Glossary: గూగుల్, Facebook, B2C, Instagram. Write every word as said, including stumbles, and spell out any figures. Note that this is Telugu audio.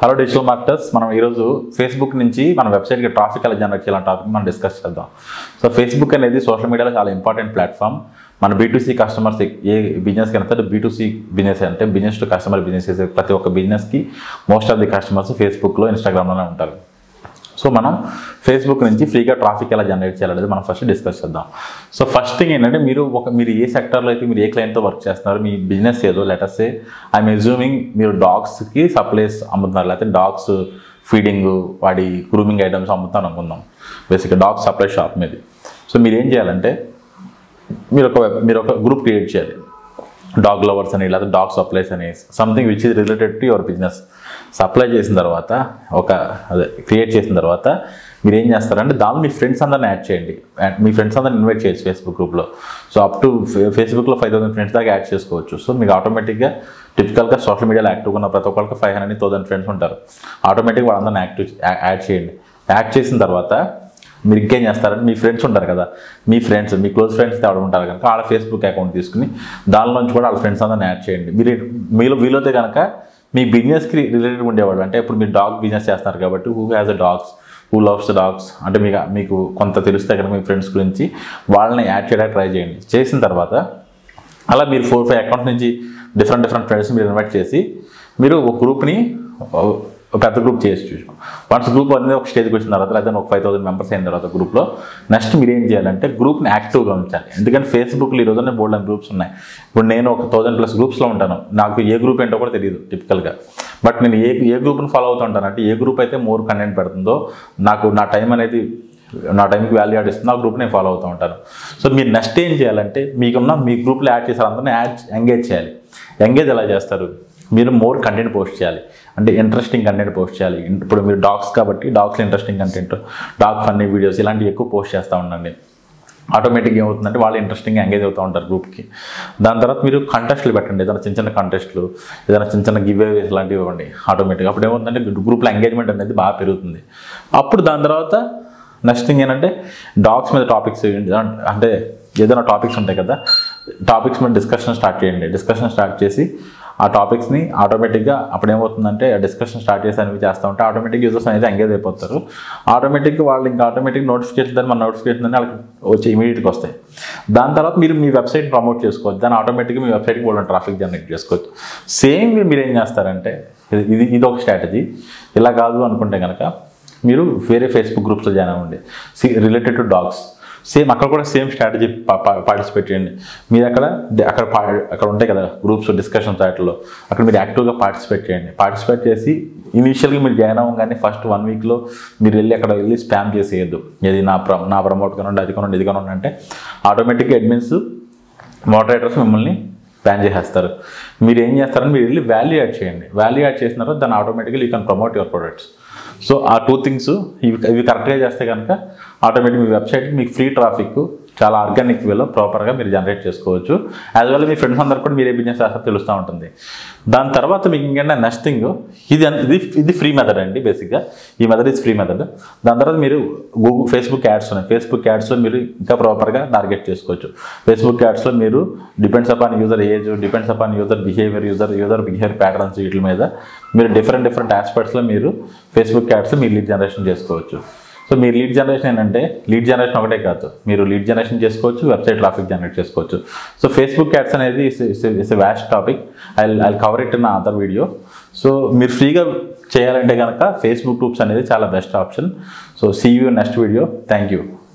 Hello digital marketers, we will discuss Facebook and website traffic topic. So Facebook is a social media important platform. మన B two C కస్టమర్స్ ఏ బిజినెస్ కి అంటే B two C బిజినెస్ అంటే బిజినెస్ టు కస్టమర్ బిజినెస్ చేసే ప్రతి ఒక్క బిజినెస్ కి most of the customers Facebook లో Instagram లోనే ఉంటారు. సో మనం Facebook నుంచి ఫ్రీగా ట్రాఫిక్ ఎలా జనరేట్ చేయాలనేది మనం ఫస్ట్ డిస్కస్ చేద్దాం. సో ఫస్ట్ థింగ్ ఏంటంటే మీరు ఒక మీరు ఏ సెక్టార్ లో అయితే మీరు ఏ క్లయింట్ తో వర్క్ చేస్తున్నారు మీ బిజినెస్ ఏదో let us say I am assuming మీరు డాగ్స్ కి సప్లైస్ అమ్ముతున్నారు లేకపోతే డాగ్స్ ఫీడింగ్ వాడి గ్రూమింగ్ ఐటమ్స్ అమ్ముతాను అనుకుందాం. బేసిక్ డాగ్ సప్లై షాప్ మీది. సో మీరు ఏం చేయాలంటే మీరు ఒక మీరు ఒక గ్రూప్ క్రియేట్ చేయాలి. డాగ్ లవర్స్ అని లేదా డాగ్ సప్లైస్ అని something which is related to your business supply చేసిన తర్వాత ఒక అదే క్రియేట్ చేసిన తర్వాత మీరు ఏం చేస్తారంటే దాన్ని మీ ఫ్రెండ్స్ అందరిని యాడ్ చేయండి. మీ ఫ్రెండ్స్ అందరిని ఇన్వైట్ చేయొచ్చు ఫేస్బుక్ గ్రూప్లో. సో అప్ టు ఫేస్బుక్లో ఫైవ్ థౌసండ్ ఫ్రెండ్స్ దాకా యాడ్ చేసుకోవచ్చు. సో మీకు ఆటోమేటిక్గా టిపికల్గా సోషల్ మీడియాలో యాక్టివ్గా ఉన్న ప్రతి ఒక్కరికి ఫైవ్ హండ్రెడ్ థౌసండ్ ఫ్రెండ్స్ ఉంటారు. ఆటోమేటిక్గా వాళ్ళందరిని యాక్టివ్ యాడ్ చేయండి. యాడ్ చేసిన తర్వాత మీరు ఇంకేం చేస్తారంటే మీ ఫ్రెండ్స్ ఉంటారు కదా మీ ఫ్రెండ్స్ మీ క్లోజ్ ఫ్రెండ్స్ ఎవరు ఉంటారు కనుక వాళ్ళ ఫేస్బుక్ అకౌంట్ తీసుకుని దానిలోంచి కూడా వాళ్ళ ఫ్రెండ్స్ అందరిని యాడ్ చేయండి. మీరు మీలో వీలైతే కనుక మీ బిజినెస్కి రిలేటెడ్ ఉండేవాళ్ళు అంటే ఇప్పుడు మీరు డాగ్ బిజినెస్ చేస్తున్నారు కాబట్టి who has a dogs who loves dogs అంటే మీకు మీకు కొంత తెలిస్తే కనుక మీ ఫ్రెండ్స్ గురించి వాళ్ళని యాడ్ చేయడానికి ట్రై చేయండి. చేసిన తర్వాత అలా మీరు ఫోర్ ఫైవ్ అకౌంట్స్ నుంచి డిఫరెంట్ డిఫరెంట్ ఫ్రెండ్స్ మీరు ఇన్వైట్ చేసి మీరు ఒక గ్రూప్ని పెద్ద గ్రూప్ చేసి చూసాం. వన్స్ గ్రూప్ అనేది ఒక స్టేజ్కి వచ్చిన తర్వాత లేదా ఒక ఫైవ్ థౌసండ్ మెంబర్స్ అయిన తర్వాత గ్రూప్లో నెక్స్ట్ మీరు ఏం చేయాలంటే గ్రూప్ని యాక్టివ్గా ఉంచాలి. ఎందుకంటే ఫేస్బుక్లో ఈ రోజున బోల్డ్ అండ్ గ్రూప్స్ ఉన్నాయి. ఇప్పుడు నేను ఒక థౌసండ్ ప్లస్ గ్రూప్స్లో ఉంటాను. నాకు ఏ గ్రూప్ ఏంటో కూడా తెలియదు టిపికల్గా. బట్ నేను ఏ ఏ గ్రూప్ని ఫాలో అవుతూ ఉంటాను అంటే ఏ గ్రూప్ అయితే మోర్ కంటెంట్ పెడుతుందో నాకు నా టైం అనేది నా టైంకి వాల్యూ యాడ్ ఇస్తుంది ఆ గ్రూప్ నేను ఫాలో అవుతూ ఉంటాను. సో మీరు నెక్స్ట్ ఏం చేయాలంటే మీకున్న మీ గ్రూప్లో యాడ్ చేసే అందరినీ యాడ్ ఎంగేజ్ చేయాలి. ఎంగేజ్ ఎలా చేస్తారు? మీరు మోర్ కంటెంట్ పోస్ట్ చేయాలి అంటే ఇంట్రెస్టింగ్ కంటెంట్ పోస్ట్ చేయాలి. ఇప్పుడు మీరు డాగ్స్ కాబట్టి dogs interesting content dog funny videos ఇలాంటివి ఎక్కువ పోస్ట్ చేస్తూ ఉండండి. ఆటోమేటిక్గా ఏమవుతుందంటే వాళ్ళు ఇంట్రెస్టింగ్ ఎంగేజ్ అవుతూ ఉంటారు గ్రూప్కి. దాని తర్వాత మీరు కంటెస్ట్లు పెట్టండి. ఏదైనా చిన్న చిన్న కంటెస్ట్లు ఏదైనా చిన్న చిన్న గివ్ అవేస్ లాంటివి ఇవ్వండి. ఆటోమేటిక్గా అప్పుడు ఏమవుతుందంటే గ్రూప్లో ఎంగేజ్మెంట్ అనేది బాగా పెరుగుతుంది. అప్పుడు దాని తర్వాత నెక్స్ట్ థింగ్ ఏంటంటే డాగ్స్ మీద టాపిక్స్ అంటే ఏదైనా టాపిక్స్ ఉంటాయి కదా టాపిక్స్ మీద డిస్కషన్ స్టార్ట్ చేయండి. డిస్కషన్ స్టార్ట్ చేసి ఆ టాపిక్స్ని ఆటోమేటిక్గా అప్పుడు ఏమవుతుందంటే డిస్కషన్ స్టార్ట్ చేసి అనేవి చేస్తూ ఉంటే ఆటోమేటిక్ యూజర్స్ అనేది ఎంగేజ్ అయిపోతారు. ఆటోమేటిక్గా వాళ్ళు ఇంకా ఆటోమేటిక్ నోటిఫికేషన్ దాన్ని మన నోటిఫికేషన్ అనేది వాళ్ళకి వచ్చి ఇమీడియట్గా వస్తాయి. దాని తర్వాత మీరు మీ వెబ్సైట్ ప్రమోట్ చేసుకోవచ్చు. దాన్ని ఆటోమేటిక్గా మీ వెబ్సైట్కి పోవడం ట్రాఫిక్ జనరేట్ చేసుకోవచ్చు. సేమ్ మీరు ఏం చేస్తారంటే ఇది ఇది ఒక స్ట్రాటజీ. ఇలా కాదు అనుకుంటే కనుక మీరు వేరే ఫేస్బుక్ గ్రూప్స్లో జాయిన్ అవ్వండి సి రిలేటెడ్ టు డాగ్స్. సేమ్ అక్కడ కూడా సేమ్ స్ట్రాటజీ పార్టిసిపేట్ చేయండి. మీరు అక్కడ అక్కడ అక్కడ ఉంటాయి కదా గ్రూప్స్ డిస్కషన్స్ వాటిలో అక్కడ మీరు యాక్టివ్గా పార్టిసిపేట్ చేయండి. పార్టిసిపేట్ చేసి ఇనీషియల్గా మీరు జాయిన్ అవ్వగానే ఫస్ట్ వన్ వీక్లో మీరు వెళ్ళి అక్కడ వెళ్ళి స్పామ్ చేసేయద్దు. ఇది నా ప్ర నా ప్రమోట్ కానివ్వండి అది కానివ్వండి ఇది కానివ్వండి అంటే ఆటోమేటిక్గా అడ్మిన్స్ మోడరేటర్స్ మిమ్మల్ని బ్యాన్ చేసేస్తారు. మీరు ఏం చేస్తారని మీరు వెళ్ళి వాల్యూ యాడ్ చేయండి. వాల్యూ యాడ్ చేసిన తర్వాత దాన్ని ఆటోమేటిక్గా you can promote your products. So ఆ టూ థింగ్స్ ఇవి ఇవి కరెక్ట్గా చేస్తే కనుక ఆటోమేటిక్ మీ వెబ్సైట్కి మీకు ఫ్రీ ట్రాఫిక్ చాలా ఆర్గానిక్ వేలో ప్రాపర్గా మీరు జనరేట్ చేసుకోవచ్చు. యాజ్ వెల్ మీ ఫ్రెండ్స్ అందరు కూడా మీరే బిజినెస్ చేస్తారు తెలుస్తూ ఉంటుంది. దాని తర్వాత మీకు ఇంకంటే నెక్స్ట్ థింగ్ ఇది ఇది ఇది ఫ్రీ మెథడ్ అండి. బేసిక్గా ఈ మెథడ్ ఇది ఫ్రీ మెథడ్. దాని తర్వాత మీరు గూగుల్ ఫేస్బుక్ యాడ్స్ ఉన్నాయి. ఫేస్బుక్ యాడ్స్లో మీరు ఇంకా ప్రాపర్గా టార్గెట్ చేసుకోవచ్చు. ఫేస్బుక్ యాడ్స్లో మీరు depends upon user age depends upon user behaviour user user behaviour patterns వీటి మీద మీరు డిఫరెంట్ డిఫరెంట్ ఆస్పెక్ట్స్లో మీరు ఫేస్బుక్ యాడ్స్ మీరు లీడ్ జనరేషన్ చేసుకోవచ్చు. సో మీరు లీడ్ జనరేషన్ ఏంటంటే లీడ్ జనరేషన్ ఒకటే కాదు మీరు లీడ్ జనరేషన్ చేసుకోవచ్చు వెబ్సైట్ ట్రాఫిక్ జనరేట్ చేసుకోవచ్చు. సో ఫేస్బుక్ యాడ్స్ అనేది it's a vast topic. I I cover it in other video. So మీరు ఫ్రీగా చేయాలంటే కనుక ఫేస్బుక్ గ్రూప్స్ అనేది చాలా best option. So see you next video. Thank you.